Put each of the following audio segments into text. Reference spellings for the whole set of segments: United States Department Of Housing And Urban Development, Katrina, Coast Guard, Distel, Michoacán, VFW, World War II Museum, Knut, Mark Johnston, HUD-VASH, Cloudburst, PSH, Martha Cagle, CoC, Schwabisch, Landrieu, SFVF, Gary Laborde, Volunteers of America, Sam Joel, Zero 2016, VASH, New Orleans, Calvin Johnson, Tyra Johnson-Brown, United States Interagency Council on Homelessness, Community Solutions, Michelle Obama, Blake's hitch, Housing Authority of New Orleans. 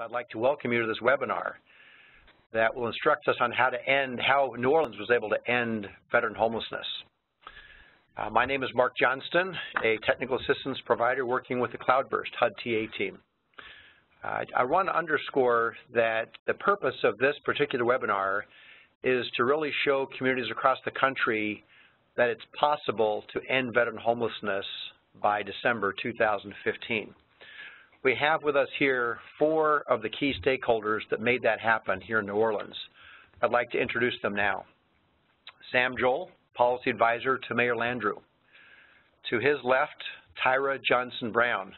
I'd like to welcome you to this webinar that will instruct us on how New Orleans was able to end veteran homelessness. My name is Mark Johnston, a technical assistance provider working with the Cloudburst HUD TA team. I want to underscore that the purpose of this particular webinar is to really show communities across the country that it's possible to end veteran homelessness by December 2015. We have with us here four of the key stakeholders that made that happen here in New Orleans. I'd like to introduce them now. Sam Joel, Policy Advisor to Mayor Landrieu. To his left, Tyra Johnson-Brown,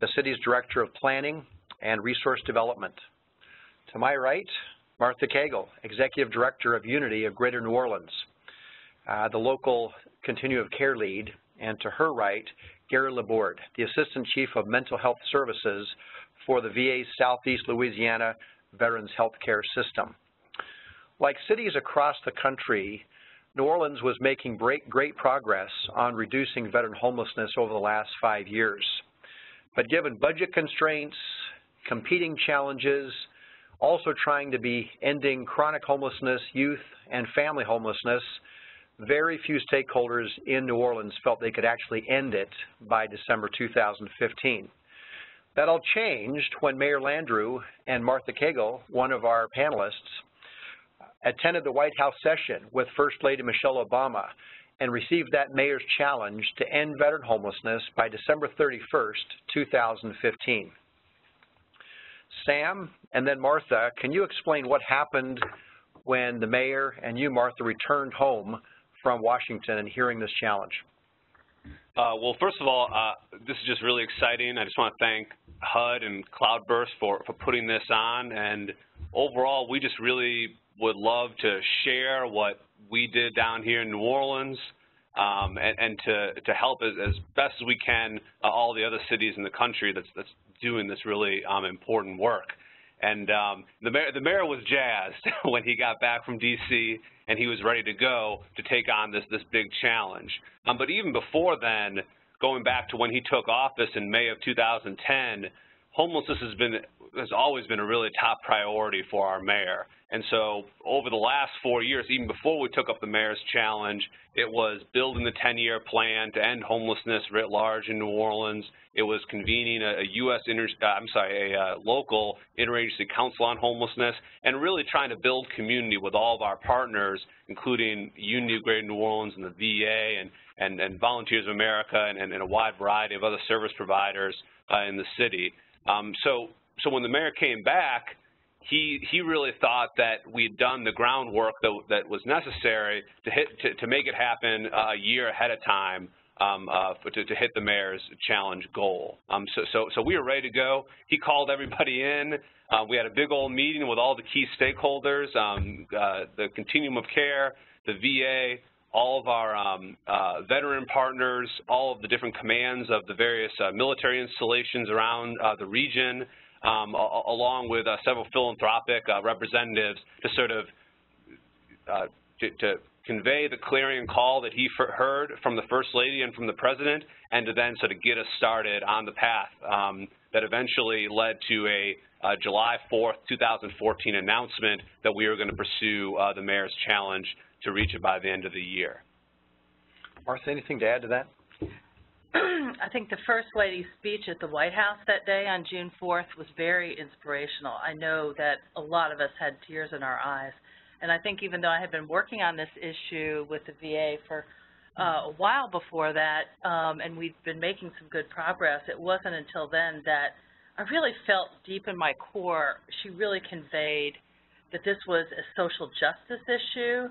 the city's Director of Planning and Resource Development. To my right, Martha Cagle, Executive Director of Unity of Greater New Orleans, the local continuum of care lead, and to her right, Gary Laborde, the Assistant Chief of Mental Health Services for the VA Southeast Louisiana Veterans Health Care System. Like cities across the country, New Orleans was making great progress on reducing veteran homelessness over the last 5 years. But given budget constraints, competing challenges, also trying to be ending chronic homelessness, youth, and family homelessness, very few stakeholders in New Orleans felt they could actually end it by December 2015. That all changed when Mayor Landrieu and Martha Cagle, one of our panelists, attended the White House session with First Lady Michelle Obama and received that mayor's challenge to end veteran homelessness by December 31st, 2015. Sam, and then Martha, can you explain what happened when the mayor and you, Martha, returned home from Washington and hearing this challenge? Well, first of all, this is just really exciting. I just want to thank HUD and Cloudburst for putting this on. And overall, we just really would love to share what we did down here in New Orleans and to help as best as we can all the other cities in the country that's doing this really important work. And the mayor was jazzed when he got back from D.C. and he was ready to go to take on this big challenge. But even before then, going back to when he took office in May of 2010, homelessness has always been a really top priority for our mayor. And so over the last 4 years, even before we took up the mayor's challenge, it was building the 10-year plan to end homelessness writ large in New Orleans. It was convening a local interagency council on homelessness, and really trying to build community with all of our partners, including Unity of Greater New Orleans and the VA and Volunteers of America and a wide variety of other service providers in the city. So when the mayor came back, he really thought that we had done the groundwork that was necessary to make it happen a year ahead of time to hit the mayor's challenge goal. So we were ready to go. He called everybody in. We had a big old meeting with all the key stakeholders, the continuum of care, the VA, all of our veteran partners, all of the different commands of the various military installations around the region, along with several philanthropic representatives to sort of to convey the clarion call that he heard from the First Lady and from the President, and to then sort of get us started on the path that eventually led to a July 4th, 2014 announcement that we were going to pursue the mayor's challenge to reach it by the end of the year. Martha, anything to add to that? I think the First Lady's speech at the White House that day on June 4th was very inspirational. I know that a lot of us had tears in our eyes. And I think even though I had been working on this issue with the VA for a while before that, and we'd been making some good progress, it wasn't until then that I really felt deep in my core, she really conveyed that this was a social justice issue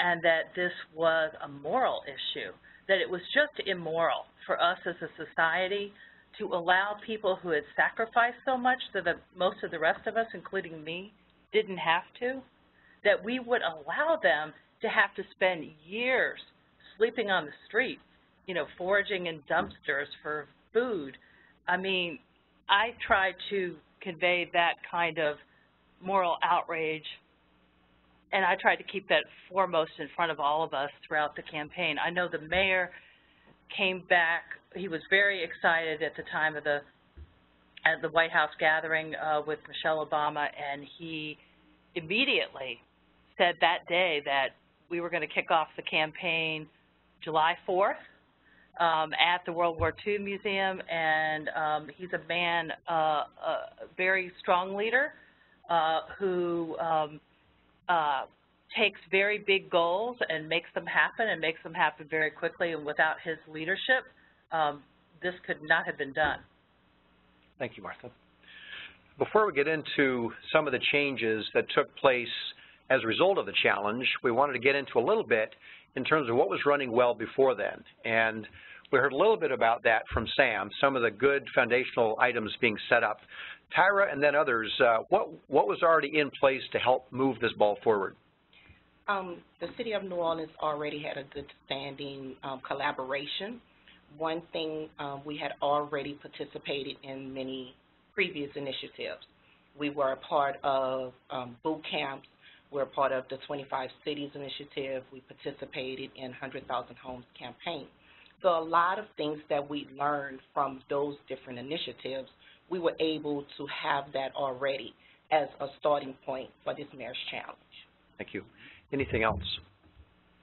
and that this was a moral issue, that it was just immoral for us as a society to allow people who had sacrificed so much so that most of the rest of us, including me, didn't have to, that we would allow them to have to spend years sleeping on the street, you know, foraging in dumpsters for food. I mean, I tried to convey that kind of moral outrage, and I tried to keep that foremost in front of all of us throughout the campaign. I know the mayor came back. He was very excited at the time of the at the White House gathering with Michelle Obama, and he immediately said that day that we were going to kick off the campaign July 4th at the World War II Museum, and he's a man, a very strong leader who takes very big goals and makes them happen, and makes them happen very quickly, and without his leadership, this could not have been done. Thank you, Martha. Before we get into some of the changes that took place as a result of the challenge, we wanted to get into a little bit in terms of what was running well before then. And we heard a little bit about that from Sam, some of the good foundational items being set up. Tyra and then others, what was already in place to help move this ball forward? The City of New Orleans already had a good standing collaboration. One thing, we had already participated in many previous initiatives. We were a part of boot camps. We're a part of the 25 Cities Initiative. We participated in 100,000 Homes campaign. So a lot of things that we learned from those different initiatives, we were able to have that already as a starting point for this mayor's challenge. Thank you. Anything else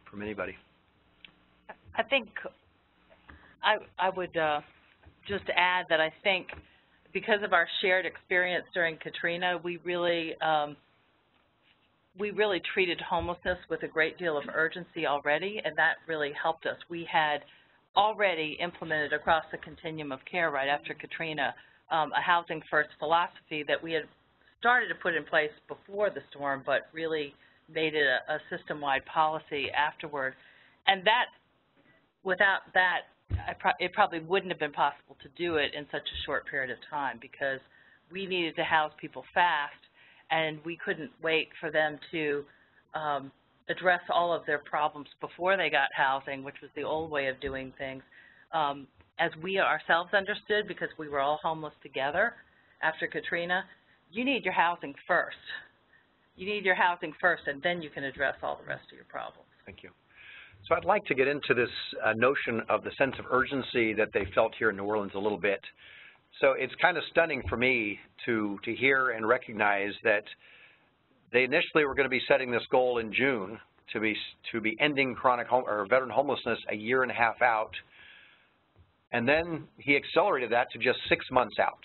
from anybody? I think I would just add that I think because of our shared experience during Katrina, we really treated homelessness with a great deal of urgency already, and that really helped us. We had already implemented across the continuum of care right after Katrina a housing first philosophy that we had started to put in place before the storm, but really made it a system-wide policy afterward. And that, without that, it probably wouldn't have been possible to do it in such a short period of time, because we needed to house people fast, and we couldn't wait for them to address all of their problems before they got housing, which was the old way of doing things. As we ourselves understood, because we were all homeless together after Katrina, you need your housing first. You need your housing first, and then you can address all the rest of your problems. Thank you. So I'd like to get into this notion of the sense of urgency that they felt here in New Orleans a little bit. So it's kind of stunning for me to hear and recognize that they initially were going to be setting this goal in June to be ending chronic or veteran homelessness a year and a half out, and then he accelerated that to just 6 months out.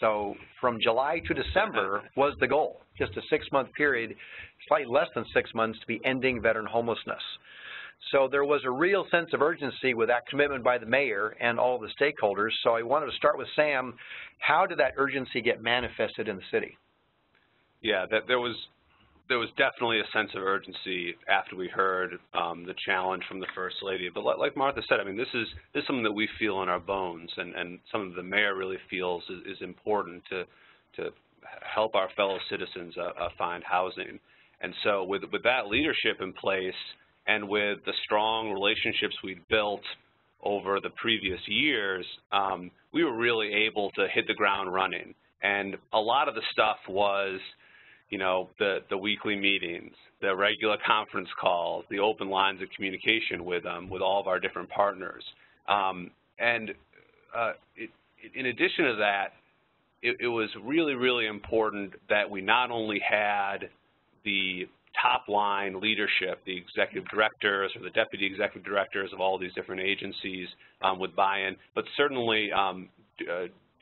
So from July to December was the goal, just a 6-month period, slightly less than 6 months, to be ending veteran homelessness. So there was a real sense of urgency with that commitment by the mayor and all the stakeholders. So I wanted to start with Sam. How did that urgency get manifested in the city? Yeah, there was definitely a sense of urgency after we heard the challenge from the First Lady. But like Martha said, I mean, this is something that we feel in our bones, and something the mayor really feels is important to help our fellow citizens find housing. And so with that leadership in place, and with the strong relationships we'd built over the previous years, we were really able to hit the ground running. And a lot of the stuff was, you know, the weekly meetings, the regular conference calls, the open lines of communication with all of our different partners. In addition to that, it was really, really important that we not only had the top-line leadership, the executive directors or the deputy executive directors of all these different agencies with buy-in, but certainly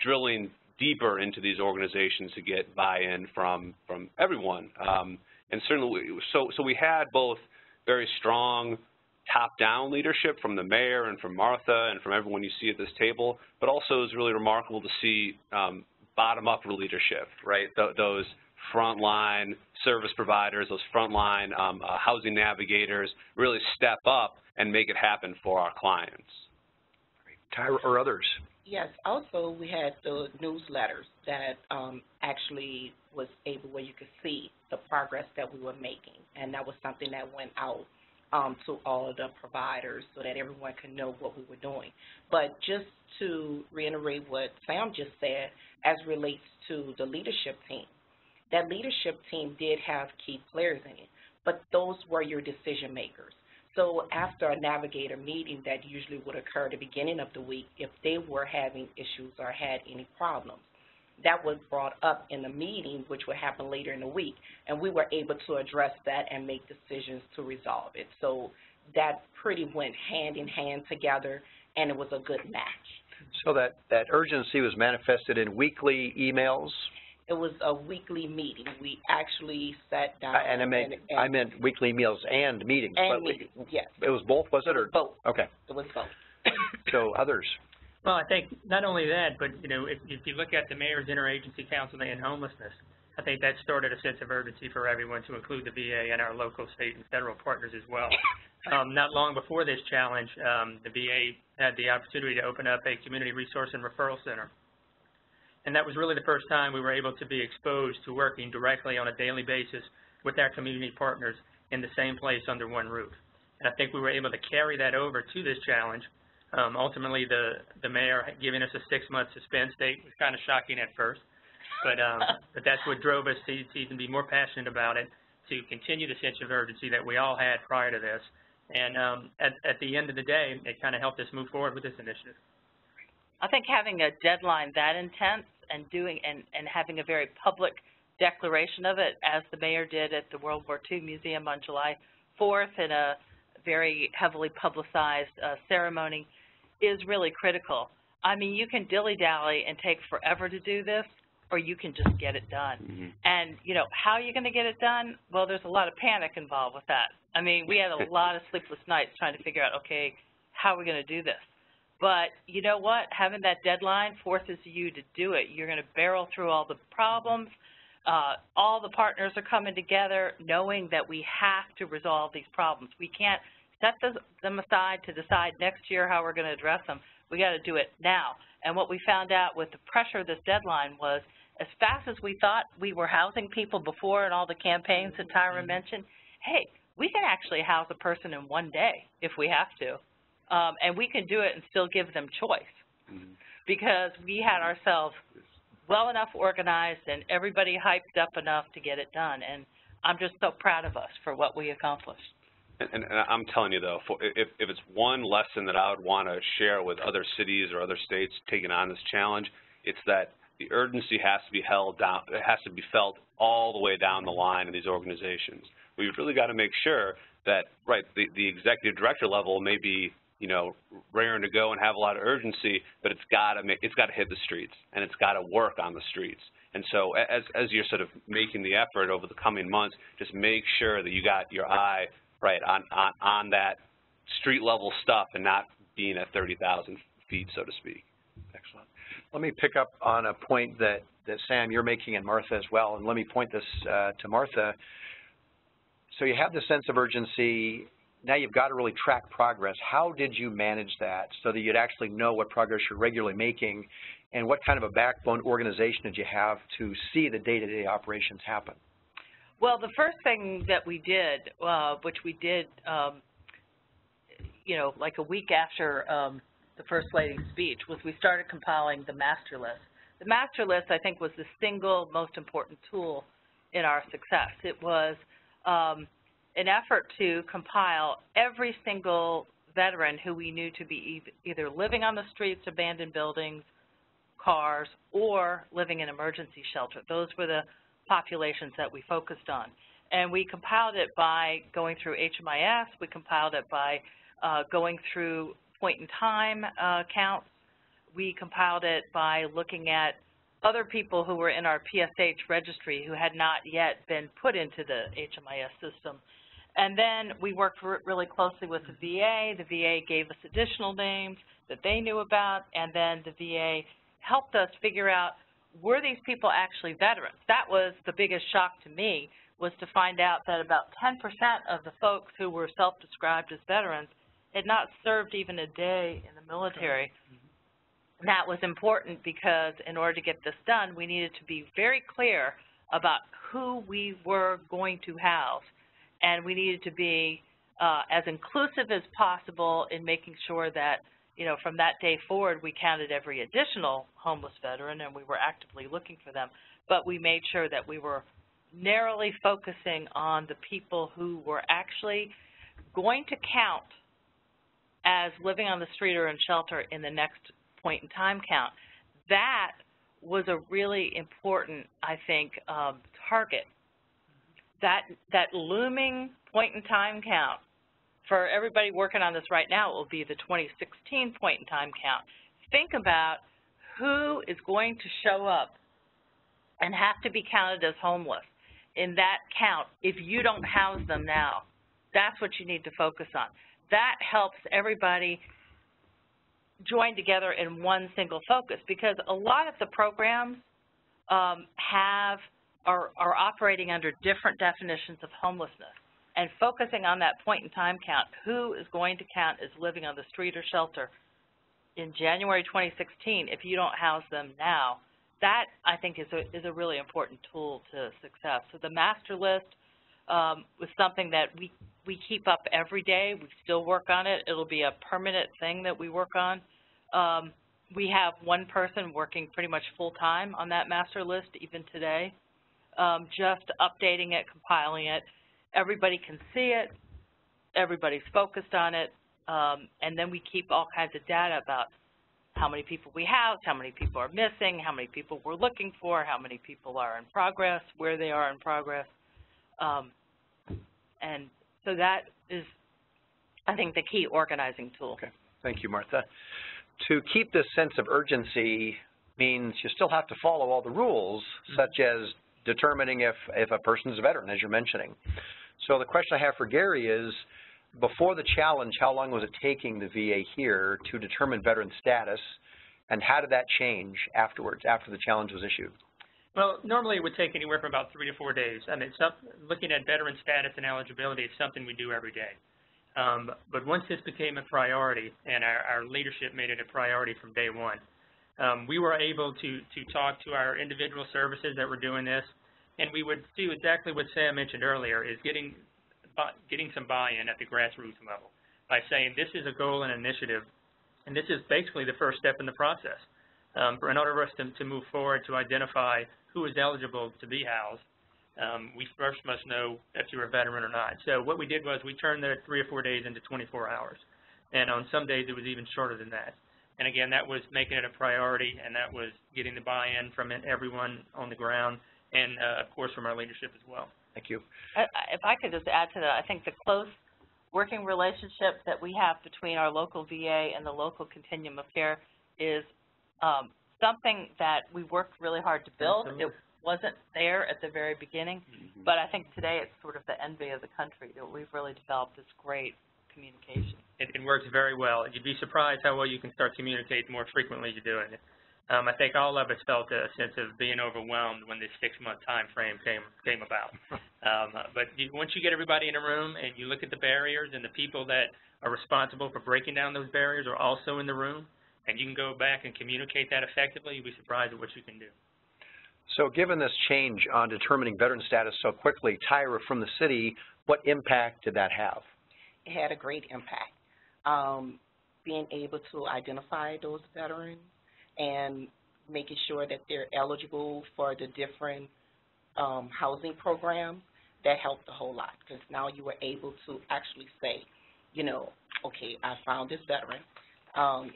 drilling deeper into these organizations to get buy-in from everyone. And certainly, so we had both very strong top-down leadership from the mayor and from Martha and from everyone you see at this table, but also it was really remarkable to see bottom-up leadership, right? Those frontline service providers, those frontline housing navigators really step up and make it happen for our clients. Tyra or others? Yes, also we had the newsletters that actually was able where you could see the progress that we were making, and that was something that went out to all of the providers so that everyone could know what we were doing. But just to reiterate what Sam just said, as relates to the leadership team, that leadership team did have key players in it, but those were your decision makers. So after a navigator meeting that usually would occur at the beginning of the week if they were having issues or had any problems, that was brought up in the meeting, which would happen later in the week, and we were able to address that and make decisions to resolve it. So that pretty went hand in hand together, and it was a good match. So that urgency was manifested in weekly emails? It was a weekly meeting. We actually sat down. I meant weekly meals and meetings. Yes. It was both, was it? Or? Both. Okay. It was both. So others? Well, I think not only that, but, you know, if you look at the Mayor's Interagency Council on Homelessness, I think that started a sense of urgency for everyone to include the VA and our local, state, and federal partners as well. Not long before this challenge, the VA had the opportunity to open up a community resource and referral center. And that was really the first time we were able to be exposed to working directly on a daily basis with our community partners in the same place under one roof. And I think we were able to carry that over to this challenge. Ultimately, the mayor giving us a 6-month suspense date was kind of shocking at first, but that's what drove us to even be more passionate about it, to continue the sense of urgency that we all had prior to this. And at the end of the day, it kind of helped us move forward with this initiative. I think having a deadline that intense and having a very public declaration of it, as the mayor did at the World War II Museum on July 4th in a very heavily publicized ceremony, is really critical. I mean, you can dilly-dally and take forever to do this, or you can just get it done. Mm-hmm. And, you know, how are you going to get it done? Well, there's a lot of panic involved with that. I mean, we had a lot of sleepless nights trying to figure out, okay, how are we going to do this? But you know what? Having that deadline forces you to do it. You're going to barrel through all the problems. All the partners are coming together knowing that we have to resolve these problems. We can't set them aside to decide next year how we're going to address them. We got to do it now. And what we found out with the pressure of this deadline was, as fast as we thought we were housing people before and all the campaigns that Tyra mentioned, hey, we can actually house a person in one day if we have to. And we can do it and still give them choice, because we had ourselves well enough organized and everybody hyped up enough to get it done. And I'm just so proud of us for what we accomplished. And I'm telling you, though, if it's one lesson that I would want to share with other cities or other states taking on this challenge, it's that the urgency has to be held down. It has to be felt all the way down the line in these organizations. We've really got to make sure that, right, the executive director level may be, you know, raring to go and have a lot of urgency, but it's got to hit the streets, and it's got to work on the streets. And so, as you're sort of making the effort over the coming months, just make sure that you got your eye right on that street level stuff, and not being at 30,000 feet, so to speak. Excellent. Let me pick up on a point that Sam, you're making, and Martha as well, and let me point this to Martha. So you have the sense of urgency. Now you've got to really track progress. How did you manage that so that you'd actually know what progress you're regularly making, and what kind of a backbone organization did you have to see the day-to-day operations happen? Well, the first thing that we did, which we did, you know, like a week after the First Lady's speech, was we started compiling the master list. The master list, I think, was the single most important tool in our success. It was an effort to compile every single veteran who we knew to be either living on the streets, abandoned buildings, cars, or living in emergency shelter. Those were the populations that we focused on. And we compiled it by going through HMIS. We compiled it by going through point-in-time counts. We compiled it by looking at other people who were in our PSH registry who had not yet been put into the HMIS system. And then we worked really closely with the VA. The VA gave us additional names that they knew about, and then the VA helped us figure out, were these people actually veterans? That was the biggest shock to me, was to find out that about 10% of the folks who were self-described as veterans had not served even a day in the military. And that was important, because in order to get this done, we needed to be very clear about who we were going to house. And we needed to be as inclusive as possible in making sure that, you know, from that day forward, we counted every additional homeless veteran, and we were actively looking for them. But we made sure that we were narrowly focusing on the people who were actually going to count as living on the street or in shelter in the next point in time count. That was a really important, I think, target. That looming point in time count, for everybody working on this right now, it will be the 2016 point in time count. Think about who is going to show up and have to be counted as homeless in that count if you don't house them now. That's what you need to focus on. That helps everybody join together in one single focus, because a lot of the programs are operating under different definitions of homelessness, and focusing on that point in time count, who is going to count as living on the street or shelter in January 2016 if you don't house them now, that I think is a really important tool to success. So the master list was something that we keep up every day. We still work on it. It'll be a permanent thing that we work on. We have one person working pretty much full-time on that master list even today, just updating it, compiling it. Everybody can see it. Everybody's focused on it. And then we keep all kinds of data about how many people we house, how many people are missing, how many people we're looking for, how many people are in progress, where they are in progress. And so that is, I think, the key organizing tool. Okay. Thank you, Martha. To keep this sense of urgency means you still have to follow all the rules, such as determining if a person's a veteran, as you're mentioning. So the question I have for Gary is, before the challenge, how long was it taking the VA here to determine veteran status, and how did that change afterwards, after the challenge was issued? Well, normally it would take anywhere from about 3 to 4 days. I mean, looking at veteran status and eligibility is something we do every day. But once this became a priority, and our leadership made it a priority from day one, we were able to talk to our individual services that were doing this, and we would do exactly what Sam mentioned earlier, is getting some buy-in at the grassroots level by saying this is a goal and initiative, and this is basically the first step in the process. In order for us to move forward to identify who is eligible to be housed, we first must know if you're a veteran or not. So what we did was we turned the 3 or 4 days into 24 hours, and on some days it was even shorter than that. And again, that was making it a priority, and that was getting the buy-in from everyone on the ground and, of course, from our leadership as well. Thank you. If I could just add to that, I think the close working relationship that we have between our local VA and the local continuum of care is something that we worked really hard to build. Absolutely. It wasn't there at the very beginning, but I think today it's sort of the envy of the country that we've really developed this great communication. It works very well. You'd be surprised how well you can start communicating more frequently as you're doing it. I think all of us felt a sense of being overwhelmed when this 6-month time frame came about. But once you get everybody in a room and you look at the barriers, and the people that are responsible for breaking down those barriers are also in the room, and you can go back and communicate that effectively, you'd be surprised at what you can do. So given this change on determining veteran status so quickly, Tyra, from the city, what impact did that have? It had a great impact. Being able to identify those veterans and making sure that they're eligible for the different housing programs, that helped a whole lot, because now you were able to actually say, you know, okay, I found this veteran.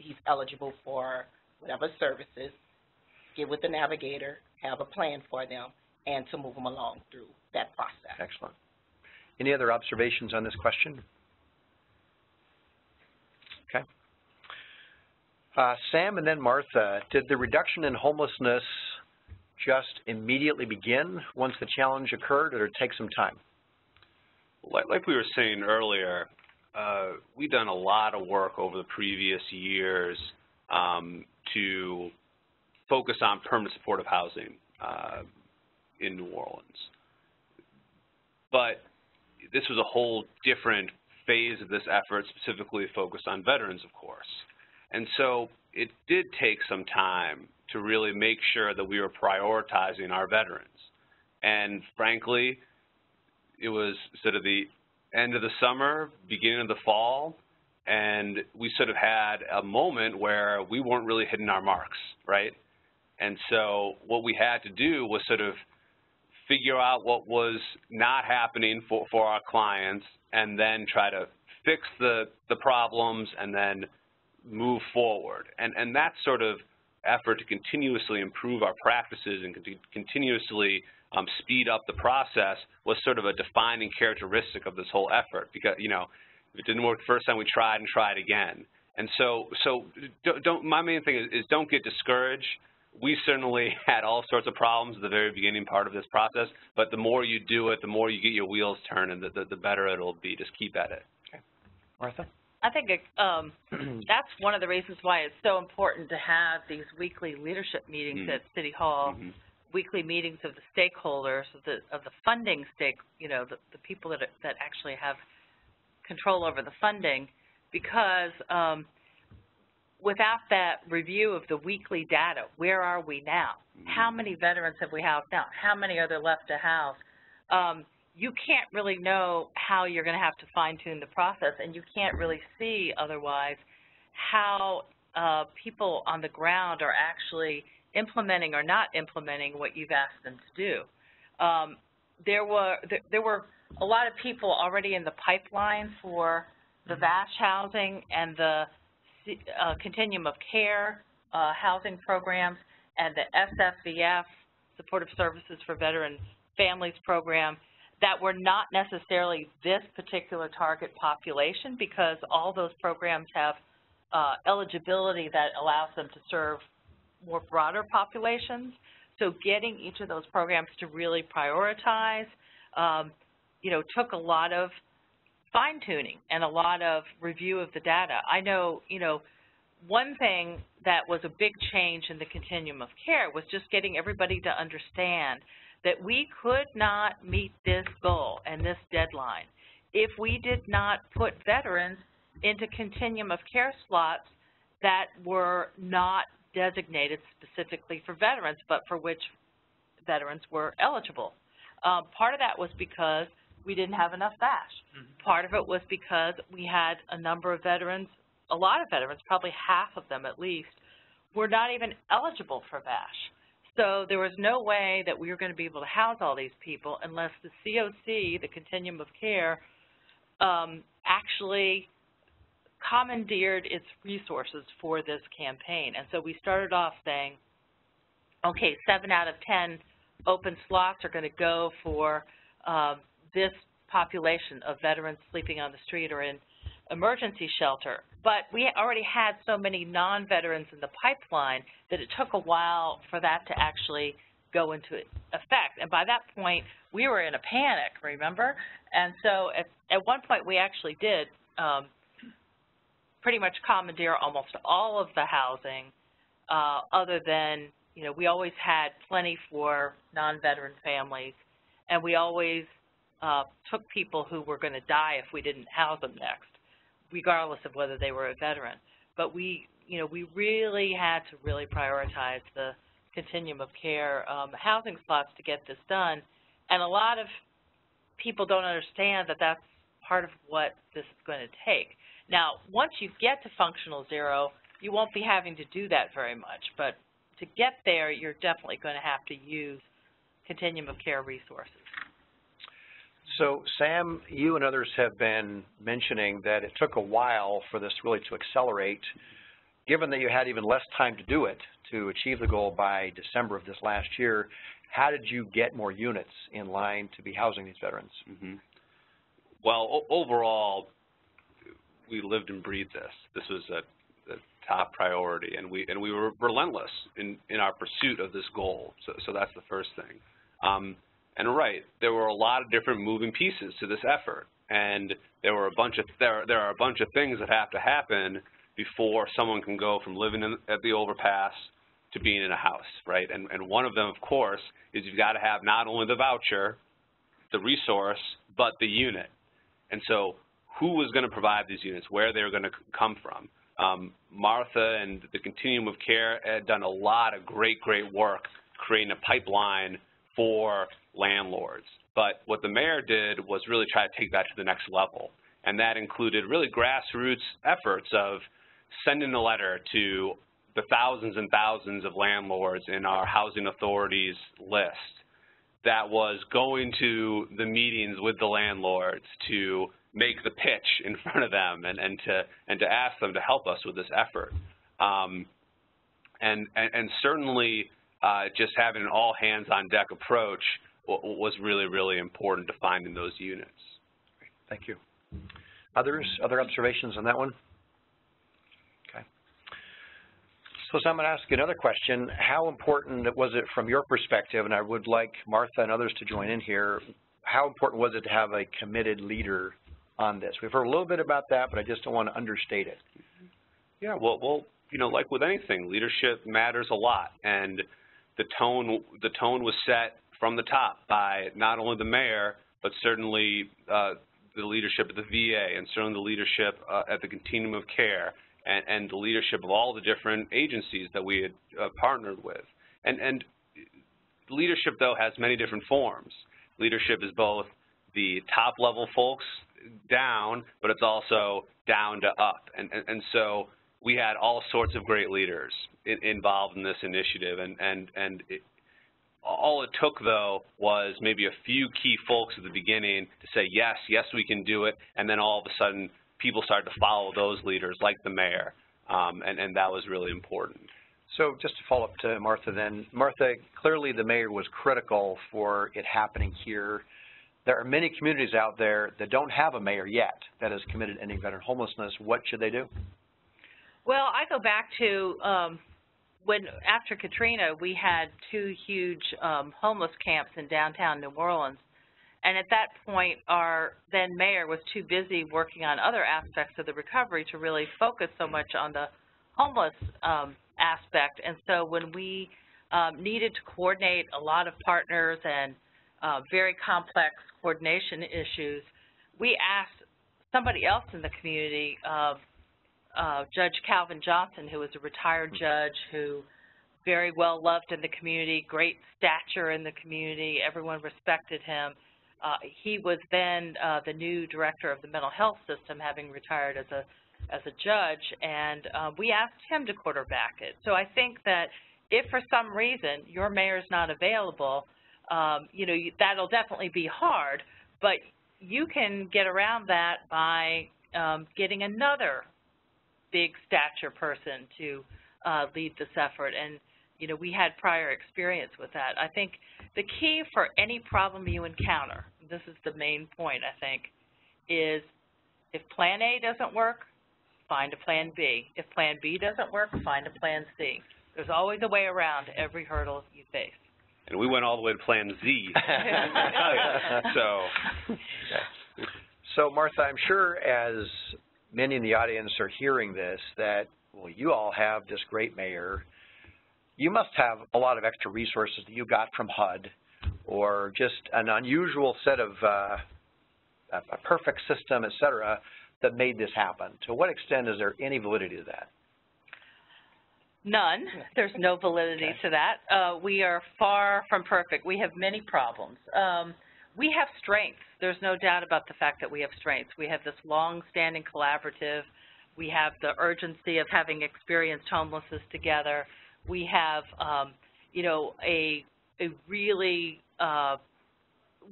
He's eligible for whatever services, get with the navigator, have a plan for them, and to move them along through that process. Excellent. Any other observations on this question? Okay. Sam and then Martha, did the reduction in homelessness just immediately begin once the challenge occurred, or did it take some time? Like we were saying earlier, we've done a lot of work over the previous years to focus on permanent supportive housing in New Orleans. But this was a whole different phase of this effort, specifically focused on veterans, of course. And so it did take some time to really make sure that we were prioritizing our veterans. And frankly, it was sort of the end of the summer, beginning of the fall, and we sort of had a moment where we weren't really hitting our marks, right? And so what we had to do was sort of figure out what was not happening for our clients, and then try to fix the problems and then move forward. And that's sort of effort to continuously improve our practices and continuously speed up the process was sort of a defining characteristic of this whole effort, because, you know, if it didn't work the first time, we tried and tried again. And so don't, my main thing is don't get discouraged. We certainly had all sorts of problems at the very beginning part of this process, but the more you do it, the more you get your wheels turning, the better it'll be. Just keep at it. Okay. Martha? I think that's one of the reasons why it's so important to have these weekly leadership meetings at City Hall, weekly meetings of the stakeholders, of the funding stake, you know, the people that actually have control over the funding, because without that review of the weekly data, where are we now? How many veterans have we housed now? How many are there left to house? You can't really know how you're going to have to fine-tune the process, and you can't really see otherwise how people on the ground are actually implementing or not implementing what you've asked them to do. There were a lot of people already in the pipeline for the VASH housing and the continuum of care housing programs and the SFVF, Supportive Services for Veteran Families program, that were not necessarily this particular target population, because all those programs have eligibility that allows them to serve more broader populations. So getting each of those programs to really prioritize, you know, took a lot of fine-tuning and a lot of review of the data. I know, you know, one thing that was a big change in the continuum of care was just getting everybody to understand that we could not meet this goal and this deadline if we did not put veterans into continuum of care slots that were not designated specifically for veterans, but for which veterans were eligible. Part of that was because we didn't have enough VASH. Part of it was because we had a number of veterans, a lot of veterans, probably half of them at least, were not even eligible for VASH. So there was no way that we were going to be able to house all these people unless the COC, the continuum of care, actually commandeered its resources for this campaign. And so we started off saying, okay, 7 out of 10 open slots are going to go for this population of veterans sleeping on the street or in emergency shelter. But we already had so many non-veterans in the pipeline that it took a while for that to actually go into effect. And by that point, we were in a panic, remember? And so at one point, we actually did pretty much commandeer almost all of the housing, other than, you know, we always had plenty for non-veteran families, and we always took people who were going to die if we didn't house them next, regardless of whether they were a veteran. But we, you know, we really had to really prioritize the continuum of care housing slots to get this done. And a lot of people don't understand that that's part of what this is going to take. Now, once you get to functional zero, you won't be having to do that very much. But to get there, you're definitely going to have to use continuum of care resources. So, Sam, you and others have been mentioning that it took a while for this really to accelerate, given that you had even less time to do it, to achieve the goal by December of this last year. How did you get more units in line to be housing these veterans? Well, overall, we lived and breathed this. This was a top priority, and we were relentless in our pursuit of this goal. So that's the first thing. And right, there were a lot of different moving pieces to this effort, and there are a bunch of things that have to happen before someone can go from living at the overpass to being in a house, right? And one of them, of course, is you've got to have not only the voucher, the resource, but the unit. And so, who was going to provide these units? Where they were going to come from? Martha and the Continuum of Care had done a lot of great work creating a pipeline for landlords. But what the mayor did was really try to take that to the next level. And that included really grassroots efforts of sending a letter to the thousands and thousands of landlords in our housing authorities list that was going to the meetings with the landlords to make the pitch in front of them and to ask them to help us with this effort. And certainly just having an all-hands-on-deck approach was really, really important to finding those units. Great. Thank you. Other observations on that one? Okay. So I'm going to ask another question. How important was it from your perspective, and I would like Martha and others to join in here, how important was it to have a committed leader on this? We've heard a little bit about that, but I just don't want to understate it. Yeah, well, you know, like with anything, leadership matters a lot, and the tone was set from the top by not only the mayor, but certainly the leadership of the VA, and certainly the leadership at the continuum of care, and the leadership of all the different agencies that we had partnered with. And leadership, though, has many different forms. Leadership is both the top-level folks down, but it's also down to up. And so we had all sorts of great leaders involved in this initiative, and all it took, though, was maybe a few key folks at the beginning to say, yes, we can do it, and then all of a sudden people started to follow those leaders, like the mayor, and that was really important. So just to follow up to Martha then, Martha, clearly the mayor was critical for it happening here. There are many communities out there that don't have a mayor yet that has committed ending veteran homelessness. What should they do? Well, I go back to after Katrina, we had two huge homeless camps in downtown New Orleans. And at that point, our then mayor was too busy working on other aspects of the recovery to really focus so much on the homeless aspect. And so when we needed to coordinate a lot of partners and very complex coordination issues, we asked somebody else in the community, Judge Calvin Johnson, who was a retired judge who very well loved in the community, great stature in the community, everyone respected him. He was then the new director of the mental health system, having retired as a judge, and we asked him to quarterback it. So I think that if for some reason your mayor's not available, you know, that'll definitely be hard, but you can get around that by getting another big stature person to lead this effort. And, you know, we had prior experience with that. I think the key for any problem you encounter, this is the main point, I think, is if plan A doesn't work, find a plan B. If plan B doesn't work, find a plan C. There's always a way around every hurdle you face. And we went all the way to plan Z. So, Martha, I'm sure as many in the audience are hearing this, that, well, you all have this great mayor. You must have a lot of extra resources that you got from HUD, or just an unusual set of, a perfect system, et cetera, that made this happen. To what extent is there any validity to that? None. There's no validity to that. We are far from perfect. We have many problems. We have strengths. There's no doubt about the fact that we have strengths. We have this long-standing collaborative. We have the urgency of having experienced homelessness together. We have, you know, a really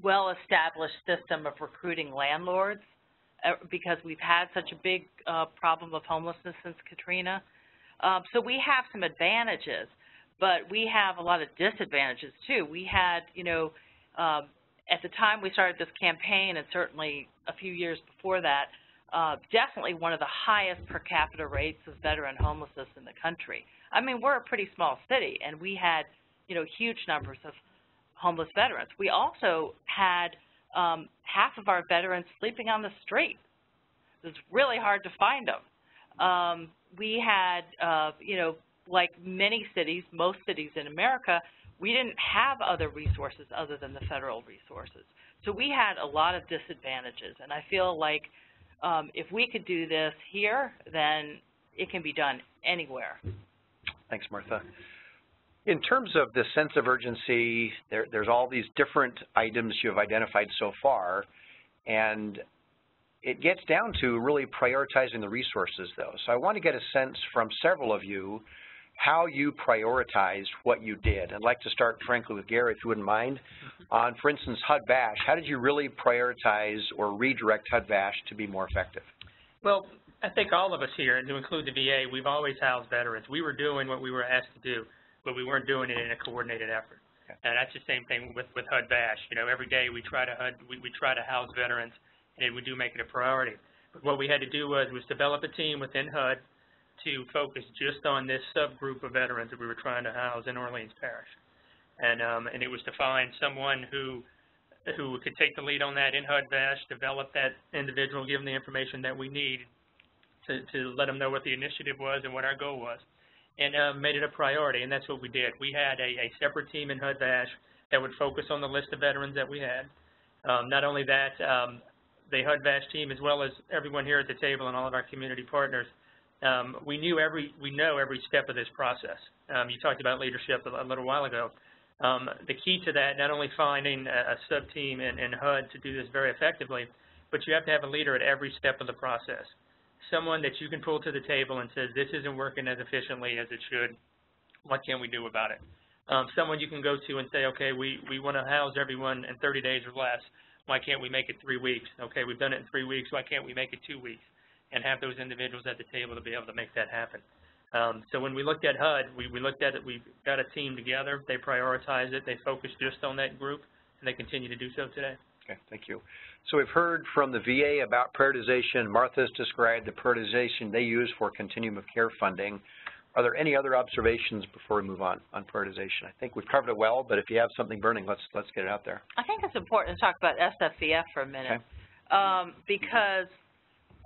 well-established system of recruiting landlords because we've had such a big problem of homelessness since Katrina. So we have some advantages, but we have a lot of disadvantages too. We had, you know, at the time we started this campaign, and certainly a few years before that, definitely one of the highest per capita rates of veteran homelessness in the country. I mean, we're a pretty small city, and we had, you know, huge numbers of homeless veterans. We also had half of our veterans sleeping on the street. It was really hard to find them. We had, you know, like many cities, most cities in America, we didn't have other resources other than the federal resources. So we had a lot of disadvantages, and I feel like if we could do this here, then it can be done anywhere. Thanks, Martha. In terms of the sense of urgency, there's all these different items you have identified so far, and it gets down to really prioritizing the resources, though. So I want to get a sense from several of you how you prioritized what you did. I'd like to start, frankly, with Gary, if you wouldn't mind. On, for instance, HUD-VASH, how did you really prioritize or redirect HUD-VASH to be more effective? Well, I think all of us here, and to include the VA, we've always housed veterans. We were doing what we were asked to do, but we weren't doing it in a coordinated effort. Okay. And that's the same thing with HUD-VASH. You know, every day we try to we try to house veterans, and we do make it a priority. But what we had to do was develop a team within HUD to focus just on this subgroup of veterans that we were trying to house in Orleans Parish. And it was to find someone who could take the lead on that in HUD-VASH, develop that individual, give them the information that we need to let them know what the initiative was and what our goal was, and made it a priority, and that's what we did. We had a separate team in HUD-VASH that would focus on the list of veterans that we had. Not only that, the HUD-VASH team, as well as everyone here at the table and all of our community partners, we know every step of this process. You talked about leadership a little while ago. The key to that, not only finding a sub-team in HUD to do this very effectively, but you have to have a leader at every step of the process. Someone that you can pull to the table and says, this isn't working as efficiently as it should, what can we do about it? Someone you can go to and say, okay, we want to house everyone in 30 days or less. Why can't we make it 3 weeks? Okay, we've done it in 3 weeks. Why can't we make it 2 weeks? And have those individuals at the table to be able to make that happen. So when we looked at HUD, we looked at it, we've got a team together, they prioritize it, they focus just on that group, and they continue to do so today. Okay, thank you. So we've heard from the VA about prioritization. Martha's described the prioritization they use for continuum of care funding. Are there any other observations before we move on prioritization? I think we've covered it well, but if you have something burning, let's get it out there. I think it's important to talk about SFVF for a minute, okay. because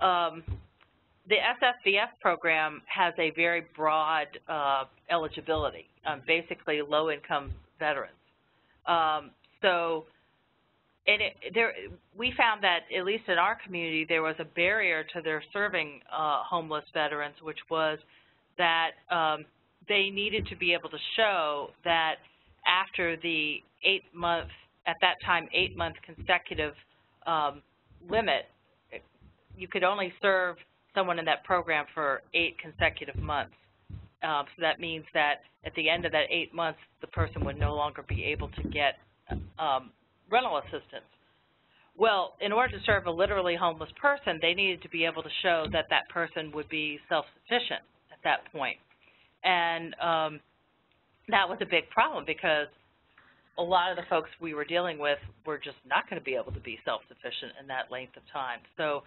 the SFVF program has a very broad eligibility, basically low-income veterans. We found that, at least in our community, there was a barrier to their serving homeless veterans, which was that they needed to be able to show that after the 8-month, at that time, 8-month consecutive limit, you could only serve someone in that program for 8 consecutive months. So that means that at the end of that 8 months, the person would no longer be able to get rental assistance. Well, in order to serve a literally homeless person, they needed to be able to show that that person would be self-sufficient at that point. And that was a big problem because a lot of the folks we were dealing with were just not going to be able to be self-sufficient in that length of time. So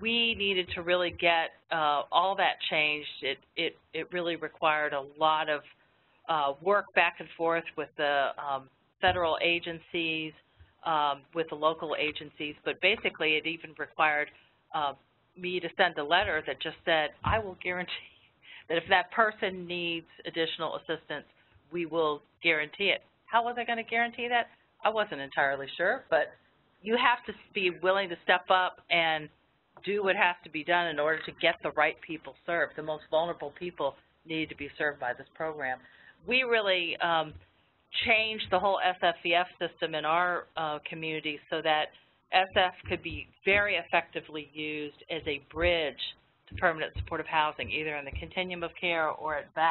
we needed to really get all that changed. It really required a lot of work back and forth with the federal agencies, with the local agencies, but basically it even required me to send a letter that just said, I will guarantee that if that person needs additional assistance, we will guarantee it. How was I going to guarantee that? I wasn't entirely sure, but you have to be willing to step up and do what has to be done in order to get the right people served. The most vulnerable people need to be served by this program. We really changed the whole SFVF system in our community so that SF could be very effectively used as a bridge to permanent supportive housing, either in the continuum of care or at VASH.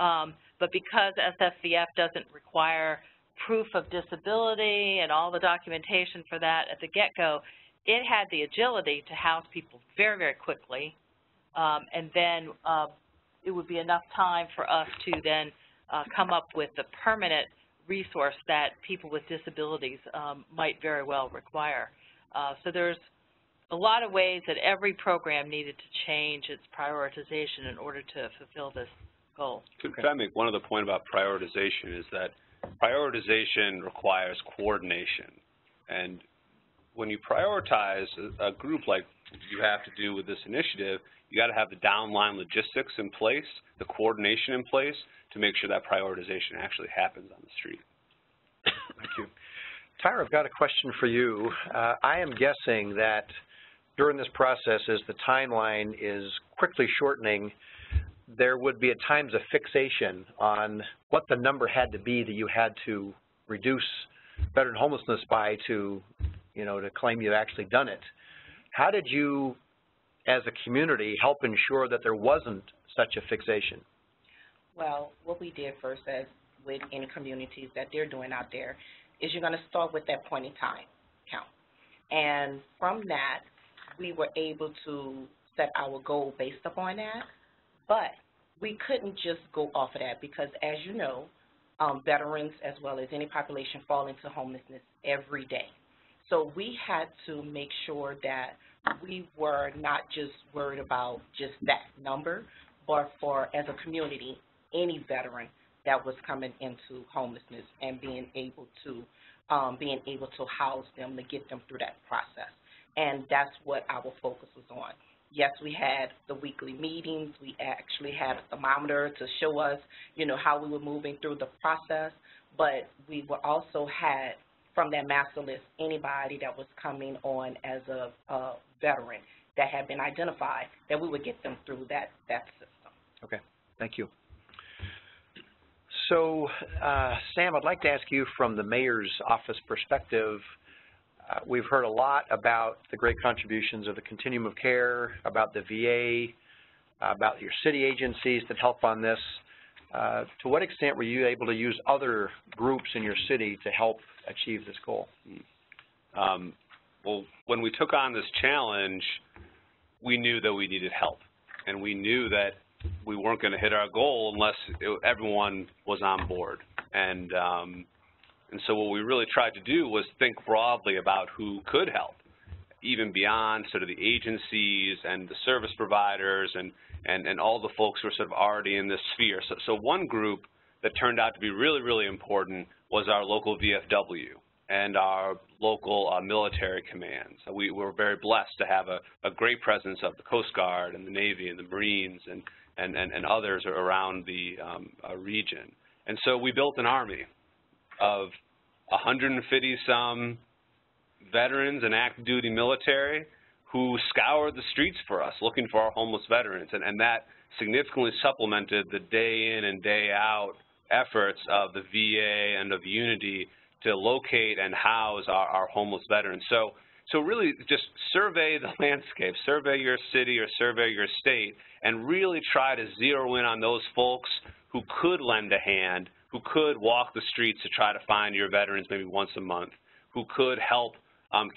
Mm-hmm. But because SFVF doesn't require proof of disability and all the documentation for that at the get-go, it had the agility to house people very, very quickly, and then it would be enough time for us to then come up with the permanent resource that people with disabilities might very well require. So there's a lot of ways that every program needed to change its prioritization in order to fulfill this goal. Could I make one other point about prioritization is that prioritization requires coordination. And when you prioritize a group like you have to do with this initiative, you got to have the downline logistics in place, the coordination in place to make sure that prioritization actually happens on the street. Thank you. Tyra, I've got a question for you. I am guessing that during this process, as the timeline is quickly shortening, there would be at times a fixation on what the number had to be that you had to reduce veteran homelessness by to, you know, to claim you've actually done it. How did you, as a community, help ensure that there wasn't such a fixation? Well, what we did first, as with any communities that they're doing out there, is you're going to start with that point in time count. And from that, we were able to set our goal based upon that, but we couldn't just go off of that because, as you know, veterans as well as any population fall into homelessness every day. So we had to make sure that we were not just worried about just that number, but for, as a community, any veteran that was coming into homelessness and being able to house them, to get them through that process. And that's what our focus was on. Yes, we had the weekly meetings. We actually had a thermometer to show us, you know, how we were moving through the process. But we were also had, from that master list, anybody that was coming on as a veteran that had been identified, that we would get them through that system. Okay, thank you. So, Sam, I'd like to ask you from the mayor's office perspective. We've heard a lot about the great contributions of the continuum of care, about the VA, about your city agencies that help on this. To what extent were you able to use other groups in your city to help achieve this goal? Well, when we took on this challenge, we knew that we needed help, and we knew that we weren't going to hit our goal unless everyone was on board. And so what we really tried to do was think broadly about who could help, even beyond sort of the agencies and the service providers and all the folks who are sort of already in this sphere. So one group that turned out to be really, really important was our local VFW and our local military commands. So we were very blessed to have a great presence of the Coast Guard and the Navy and the Marines and others around the region. And so we built an army of 150-some veterans and active duty military who scoured the streets for us looking for our homeless veterans. And that significantly supplemented the day in and day out efforts of the VA and of Unity to locate and house our homeless veterans. So really just survey the landscape, survey your city or survey your state, and really try to zero in on those folks who could lend a hand, who could walk the streets to try to find your veterans maybe once a month, who could help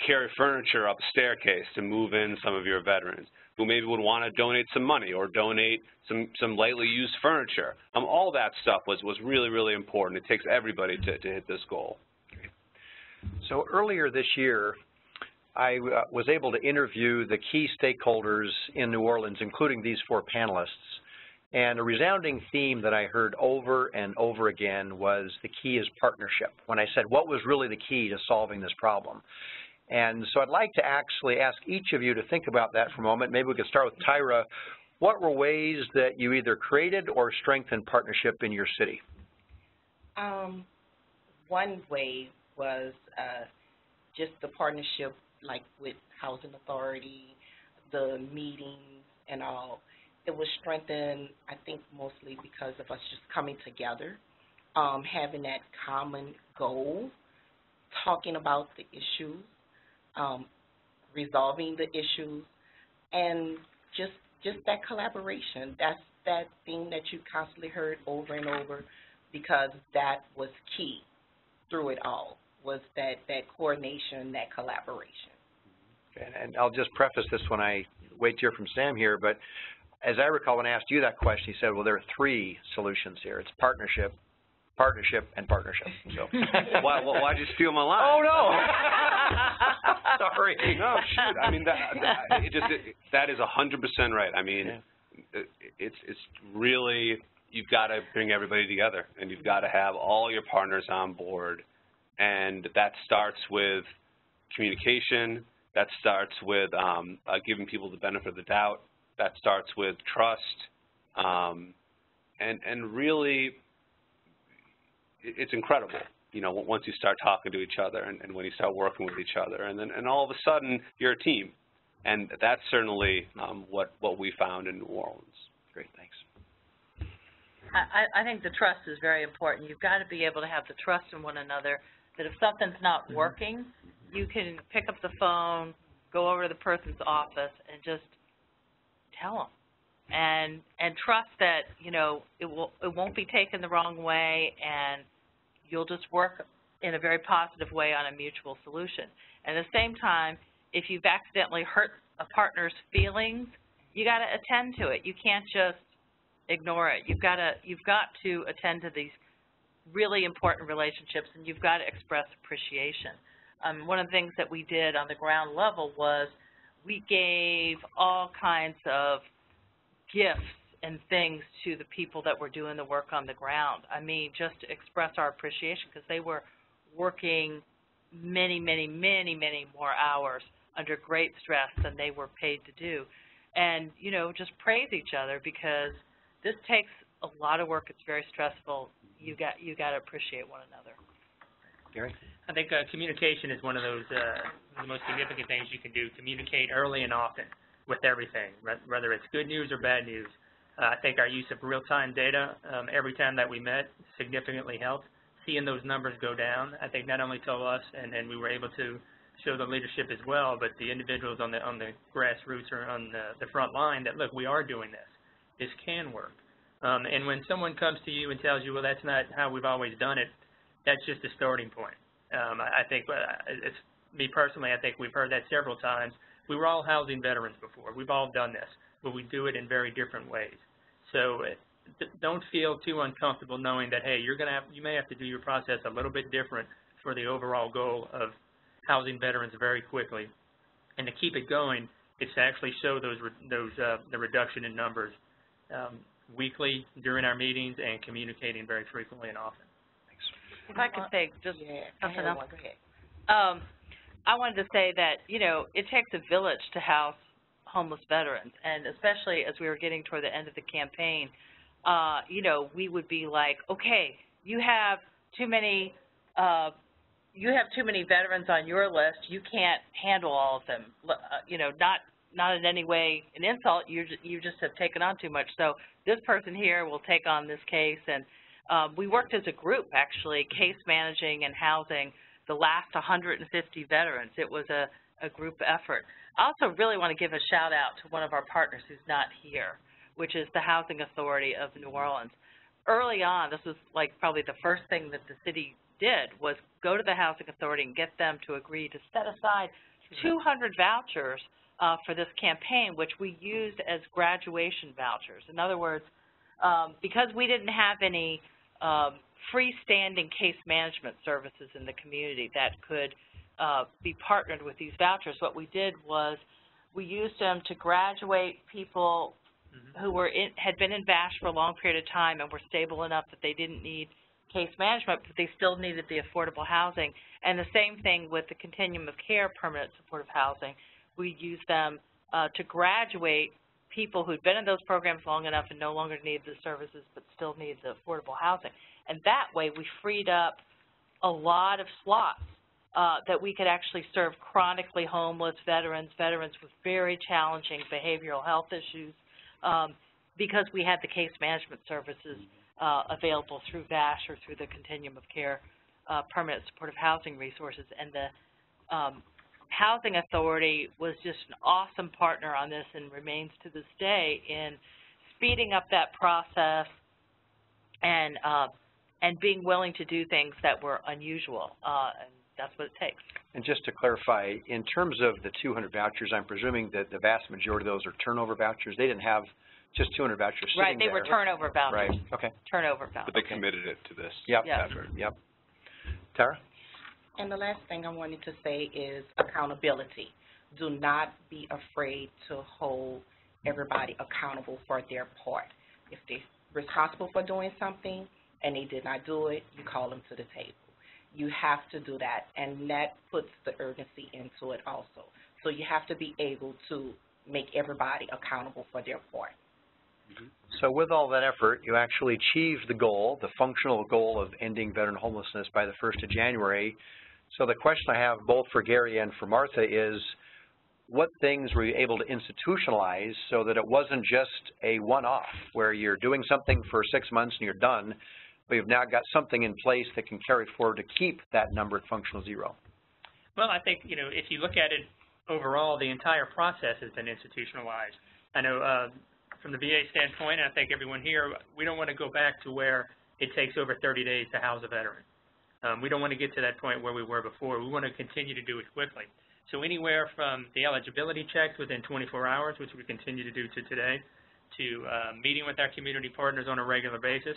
carry furniture up a staircase to move in some of your veterans, who maybe would want to donate some money or donate some lightly used furniture. All that stuff was really, really important. It takes everybody to hit this goal. So earlier this year, I was able to interview the key stakeholders in New Orleans, including these four panelists. And a resounding theme that I heard over and over again was the key is partnership. When I said, what was really the key to solving this problem? And so I'd like to actually ask each of you to think about that for a moment. Maybe we could start with Tyra. What were ways that you either created or strengthened partnership in your city? One way was just the partnership, like with Housing Authority, the meetings and all. It was strengthened, I think, mostly because of us just coming together, having that common goal, talking about the issues, resolving the issues, and just that collaboration. That's that thing that you constantly heard over and over, because that was key through it all, was that coordination, that collaboration. And I'll just preface this when I wait to hear from Sam here, but as I recall, when I asked you that question, he said, well, there are three solutions here. It's partnership, partnership, and partnership. So why'd you steal my line? Oh, no. Sorry. No, shoot. I mean, that is 100% right. I mean, yeah. It's really, you've got to bring everybody together, and you've got to have all your partners on board. And that starts with communication. That starts with giving people the benefit of the doubt. That starts with trust, and really, it's incredible, you know, once you start talking to each other and when you start working with each other, and all of a sudden you're a team, and that's certainly what we found in New Orleans. Great, thanks. I think the trust is very important. You've got to be able to have the trust in one another that if something's not working, you can pick up the phone, go over to the person's office, and just tell them, and trust that, you know, it won't be taken the wrong way, and you'll just work in a very positive way on a mutual solution. And at the same time, if you've accidentally hurt a partner's feelings, you got to attend to it. You can't just ignore it. You've got to attend to these really important relationships, and you've got to express appreciation. One of the things that we did on the ground level was we gave all kinds of gifts and things to the people that were doing the work on the ground. I mean, just to express our appreciation, because they were working many, many, many, many more hours under great stress than they were paid to do. And, you know, just praise each other, because this takes a lot of work. It's very stressful. You got to appreciate one another. Gary? I think communication is one of those the most significant things you can do. Communicate early and often with everything, whether it's good news or bad news. I think our use of real-time data every time that we met significantly helped. Seeing those numbers go down, I think, not only told us, and we were able to show the leadership as well, but the individuals on the grassroots or on the front line that, look, we are doing this. This can work. And when someone comes to you and tells you, well, that's not how we've always done it, that's just a starting point. I think, it's me personally, I think we've heard that several times. We were all housing veterans before. We've all done this, but we do it in very different ways. So don't feel too uncomfortable knowing that, hey, you may have to do your process a little bit different for the overall goal of housing veterans very quickly. And to keep it going is to actually show the reduction in numbers weekly during our meetings and communicating very frequently and often. If I could say just something else. I wanted to say that, you know, it takes a village to house homeless veterans, and especially as we were getting toward the end of the campaign, you know, we would be like, okay, you have too many veterans on your list. You can't handle all of them. You know, not in any way an insult. You just have taken on too much. So this person here will take on this case. And we worked as a group, actually, case managing and housing the last 150 veterans. It was a group effort. I also really want to give a shout out to one of our partners who's not here, which is the Housing Authority of New Orleans. Early on, this was like probably the first thing that the city did was go to the Housing Authority and get them to agree to set aside 200 vouchers for this campaign, which we used as graduation vouchers. In other words, because we didn't have any freestanding case management services in the community that could be partnered with these vouchers, what we did was we used them to graduate people who had been in VASH for a long period of time and were stable enough that they didn't need case management, but they still needed the affordable housing. And the same thing with the continuum of care permanent supportive housing. We used them to graduate people who'd been in those programs long enough and no longer needed the services but still needed the affordable housing. And that way we freed up a lot of slots that we could actually serve chronically homeless veterans, veterans with very challenging behavioral health issues, because we had the case management services available through VASH or through the continuum of care permanent supportive housing resources. And the Housing Authority was just an awesome partner on this and remains to this day in speeding up that process and being willing to do things that were unusual. And that's what it takes. And just to clarify, in terms of the 200 vouchers, I'm presuming that the vast majority of those are turnover vouchers. They didn't have just 200 vouchers sitting there. Right, they were turnover vouchers. Right, okay. Turnover vouchers. But they committed it to this. Yep, yep. Yep. Tyra? And the last thing I wanted to say is accountability. Do not be afraid to hold everybody accountable for their part. If they're responsible for doing something and they did not do it, you call them to the table. You have to do that, and that puts the urgency into it also. So you have to be able to make everybody accountable for their part. So with all that effort, you actually achieved the goal, the functional goal of ending veteran homelessness by the 1st of January. So the question I have both for Gary and for Martha is, what things were you able to institutionalize so that it wasn't just a one-off where you're doing something for 6 months and you're done, but you've now got something in place that can carry forward to keep that number at functional zero? Well, I think, you know, if you look at it overall, the entire process has been institutionalized. I know from the VA standpoint, and I think everyone here, we don't want to go back to where it takes over 30 days to house a veteran. We don't want to get to that point where we were before. We want to continue to do it quickly. So anywhere from the eligibility checks within 24 hours, which we continue to do to today, to meeting with our community partners on a regular basis.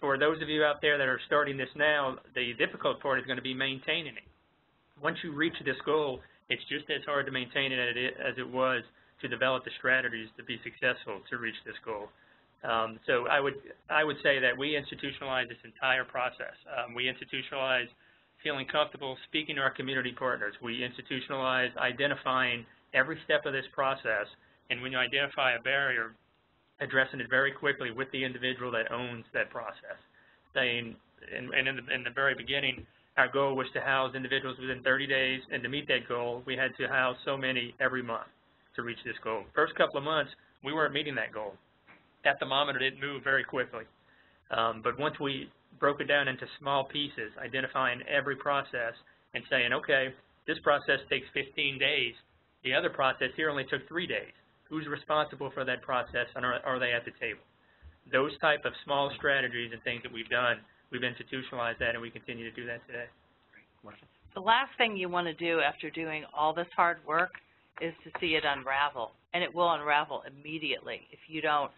For those of you out there that are starting this now, the difficult part is going to be maintaining it. Once you reach this goal, it's just as hard to maintain it as it was to develop the strategies to be successful to reach this goal. So I would say that we institutionalize this entire process. We institutionalize feeling comfortable speaking to our community partners. We institutionalize identifying every step of this process, and when you identify a barrier, addressing it very quickly with the individual that owns that process. In the very beginning, our goal was to house individuals within 30 days, and to meet that goal, we had to house so many every month to reach this goal. First couple of months, we weren't meeting that goal. That thermometer didn't move very quickly. But once we broke it down into small pieces, identifying every process and saying, okay, this process takes 15 days. The other process here only took 3 days. Who's responsible for that process, and are they at the table? Those type of small strategies and things that we've done, we've institutionalized that, and we continue to do that today. The last thing you want to do after doing all this hard work is to see it unravel, and it will unravel immediately if you don't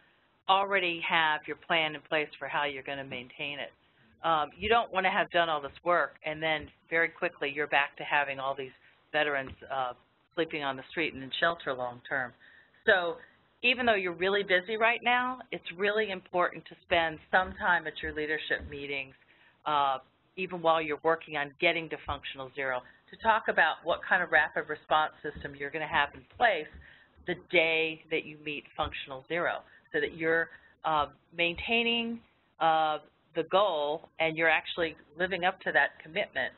already have your plan in place for how you're going to maintain it. You don't want to have done all this work and then very quickly you're back to having all these veterans sleeping on the street and in shelter long term. So even though you're really busy right now, it's really important to spend some time at your leadership meetings, even while you're working on getting to functional zero, to talk about what kind of rapid response system you're going to have in place the day that you meet functional zero, so that you're maintaining the goal and you're actually living up to that commitment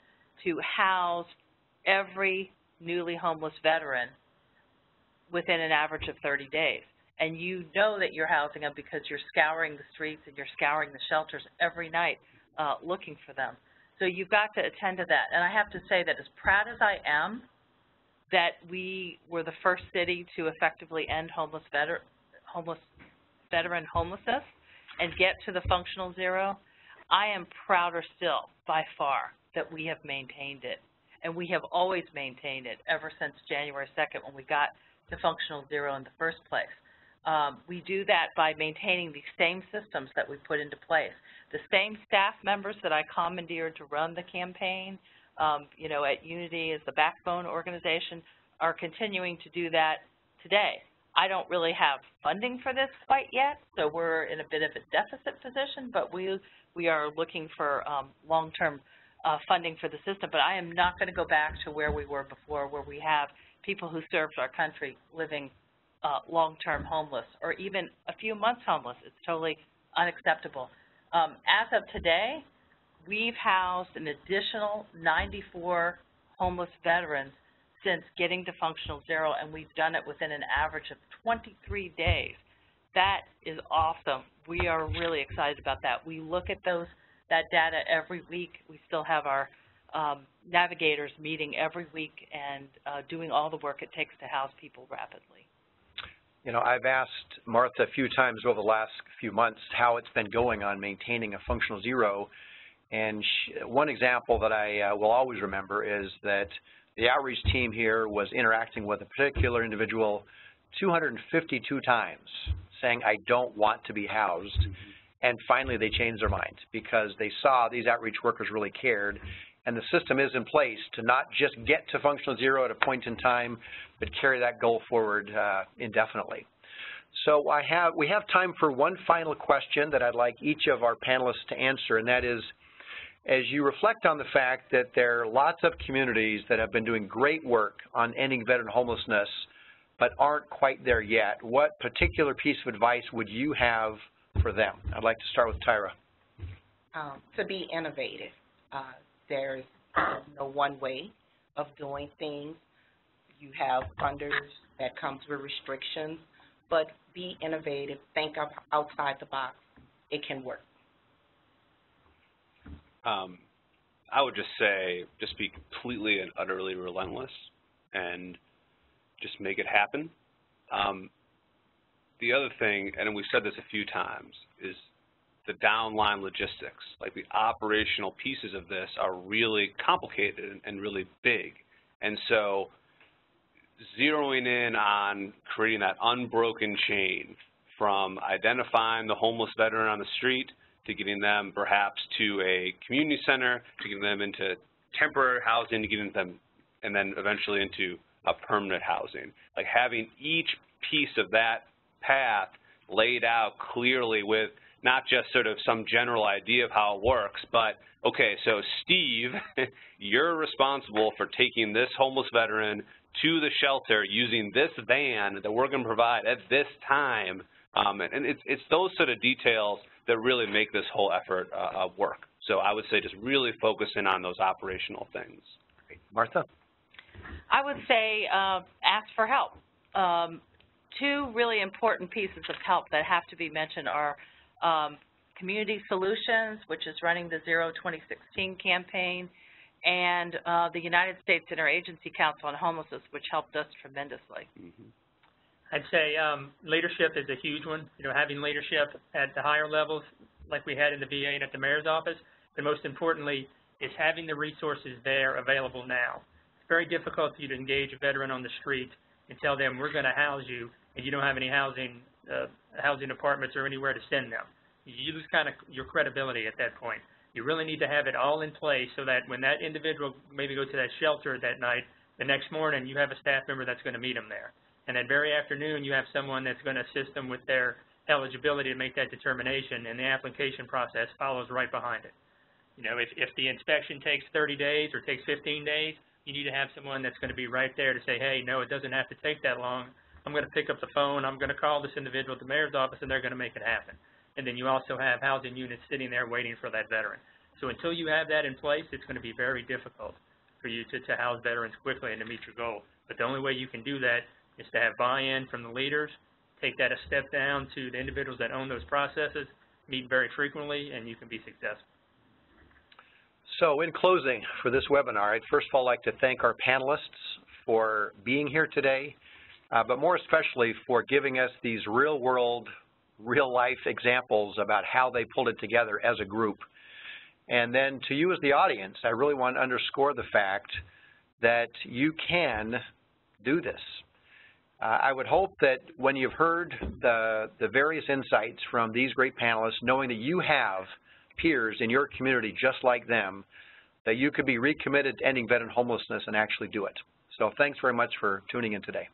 to house every newly homeless veteran within an average of 30 days. And you know that you're housing them because you're scouring the streets and you're scouring the shelters every night looking for them. So you've got to attend to that. And I have to say that as proud as I am that we were the first city to effectively end homeless veteran homelessness and get to the functional zero, I am prouder still by far that we have maintained it. And we have always maintained it ever since January 2nd when we got to functional zero in the first place. We do that by maintaining these same systems that we put into place. The same staff members that I commandeered to run the campaign, you know, at Unity as the backbone organization, are continuing to do that today. I don't really have funding for this quite yet, so we're in a bit of a deficit position, but we are looking for long-term funding for the system. But I am not going to go back to where we were before, where we have people who served our country living long-term homeless or even a few months homeless. It's totally unacceptable. As of today, we've housed an additional 94 homeless veterans since getting to functional zero, and we've done it within an average of 23 days. That is awesome. We are really excited about that. We look at that data every week. We still have our navigators meeting every week and doing all the work it takes to house people rapidly. You know, I've asked Martha a few times over the last few months how it's been going on maintaining a functional zero, and one example that I will always remember is that the outreach team here was interacting with a particular individual 252 times, saying, I don't want to be housed. Mm-hmm. And finally, they changed their mind because they saw these outreach workers really cared. And the system is in place to not just get to functional zero at a point in time, but carry that goal forward indefinitely. So we have time for one final question that I'd like each of our panelists to answer, and that is, as you reflect on the fact that there are lots of communities that have been doing great work on ending veteran homelessness but aren't quite there yet, what particular piece of advice would you have for them? I'd like to start with Tyra. To be innovative. There's no one way of doing things. You have funders that comes with restrictions, but be innovative. Think outside the box. It can work. I would just say, just be completely and utterly relentless and just make it happen. The other thing, and we've said this a few times, is the downline logistics, like the operational pieces of this are really complicated and really big. And so zeroing in on creating that unbroken chain from identifying the homeless veteran on the street to getting them perhaps to a community center, to getting them into temporary housing, to getting them, and then eventually into a permanent housing. Like having each piece of that path laid out clearly with not just sort of some general idea of how it works, but, okay, so Steve, you're responsible for taking this homeless veteran to the shelter using this van that we're going to provide at this time. And it's those sort of details that really make this whole effort work. So I would say just really focusing on those operational things. Great. Martha? I would say ask for help. Two really important pieces of help that have to be mentioned are Community Solutions, which is running the Zero 2016 campaign, and the United States Interagency Council on Homelessness, which helped us tremendously. Mm-hmm. I'd say leadership is a huge one. You know, having leadership at the higher levels, like we had in the VA and at the mayor's office, but most importantly, is having the resources there available now. It's very difficult for you to engage a veteran on the street and tell them we're going to house you, and you don't have any housing apartments or anywhere to send them. You lose kind of your credibility at that point. You really need to have it all in place so that when that individual maybe goes to that shelter that night, the next morning you have a staff member that's going to meet them there. And that very afternoon you have someone that's going to assist them with their eligibility to make that determination, and the application process follows right behind it. You know, if the inspection takes 30 days or takes 15 days, you need to have someone that's going to be right there to say, hey, no, it doesn't have to take that long. I'm going to pick up the phone. I'm going to call this individual at the mayor's office, and they're going to make it happen. And then you also have housing units sitting there waiting for that veteran. So until you have that in place, it's going to be very difficult for you to house veterans quickly and to meet your goal. But the only way you can do that is to have buy-in from the leaders, take that a step down to the individuals that own those processes, meet very frequently, and you can be successful. So in closing for this webinar, I'd first of all like to thank our panelists for being here today, but more especially for giving us these real-world, real-life examples about how they pulled it together as a group. And then to you as the audience, I really want to underscore the fact that you can do this. I would hope that when you've heard the various insights from these great panelists, knowing that you have peers in your community just like them, that you could be recommitted to ending veteran homelessness and actually do it. So thanks very much for tuning in today.